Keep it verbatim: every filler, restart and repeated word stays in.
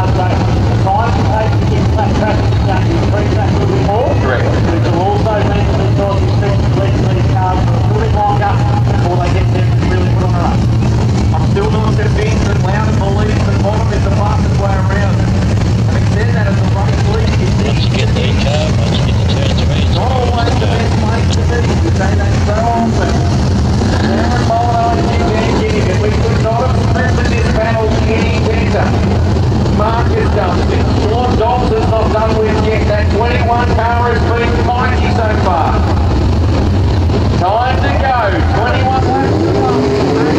So far. Time to go. twenty-one laps.